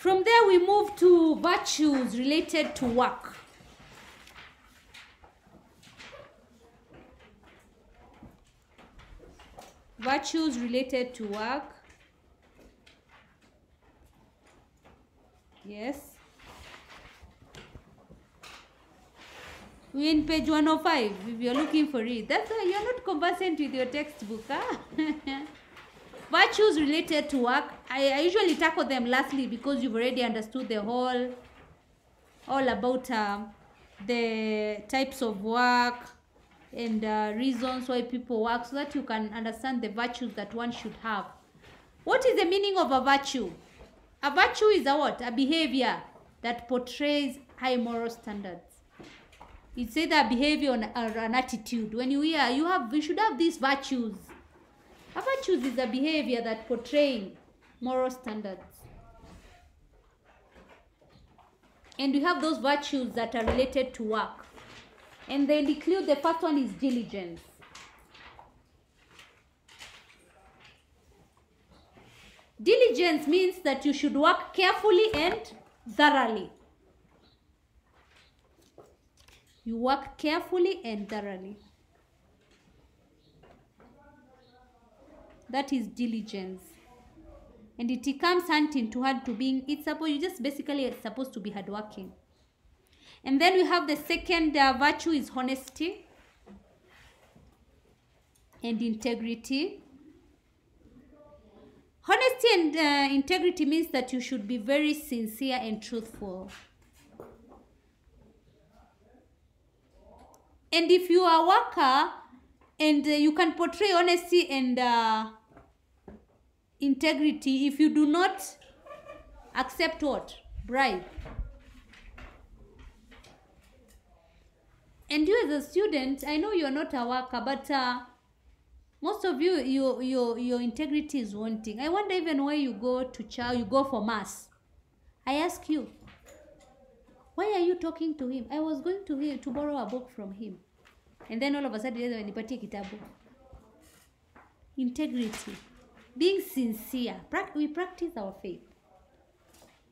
From there we move to virtues related to work. Virtues related to work. Yes. We're in page 105 if you're looking for it. That's why you're not conversant with your textbook, huh? Virtues related to work. I usually tackle them lastly because you've already understood the whole, all about the types of work and reasons why people work, so that you can understand the virtues that one should have. What is the meaning of a virtue? A virtue is a what? A behavior that portrays high moral standards. It's either behavior or an attitude. When you hear, you should have these virtues. A virtue is a behavior that portrays moral standards. And we have those virtues that are related to work. And they include, the first one is diligence. Diligence means that you should work carefully and thoroughly. You work carefully and thoroughly. That is diligence. And it comes hand to being, you just basically are supposed to be hardworking. And then we have the second virtue is honesty and integrity. Honesty and integrity means that you should be very sincere and truthful. And if you are a worker and you can portray honesty and integrity, if you do not accept what? Bribe. And you as a student, I know you're not a worker, but most of you, your integrity is wanting. I wonder even why you go to chow, you go for mass. I ask you, why are you talking to him? I was going to borrow a book from him. And then all of a sudden, nipatie kitabu. Integrity. Being sincere. We practice our faith.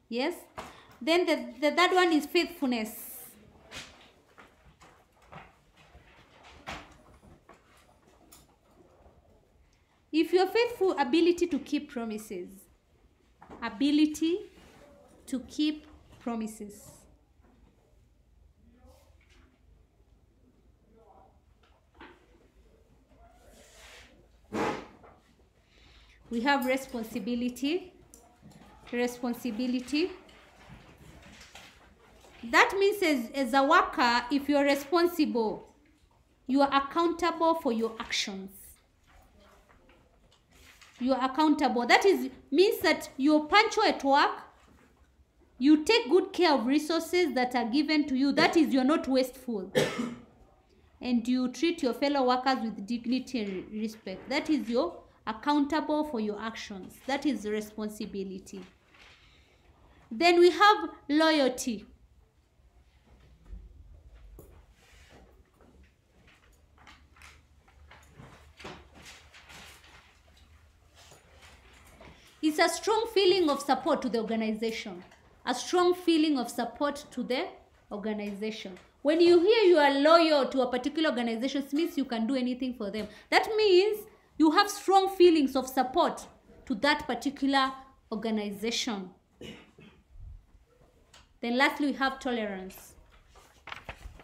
Yes? Then the third one is faithfulness. If you're faithful, ability to keep promises. Ability to keep promises. We have responsibility. Responsibility. That means as a worker, if you're responsible, you are accountable for your actions. You are accountable. That is means that you're punctual at work. You take good care of resources that are given to you. That is, you're not wasteful. And you treat your fellow workers with dignity and respect. That is your accountable for your actions. That is responsibility. Then we have loyalty. It's a strong feeling of support to the organization. A strong feeling of support to the organization. When you hear you are loyal to a particular organization, it means you can do anything for them. That means you have strong feelings of support to that particular organization. Then lastly, we have tolerance.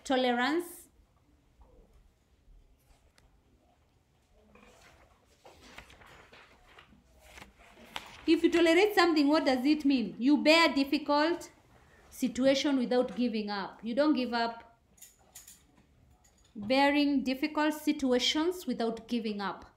Tolerance. If you tolerate something, what does it mean? You bear difficult situation without giving up. You don't give up. Bearing difficult situations without giving up.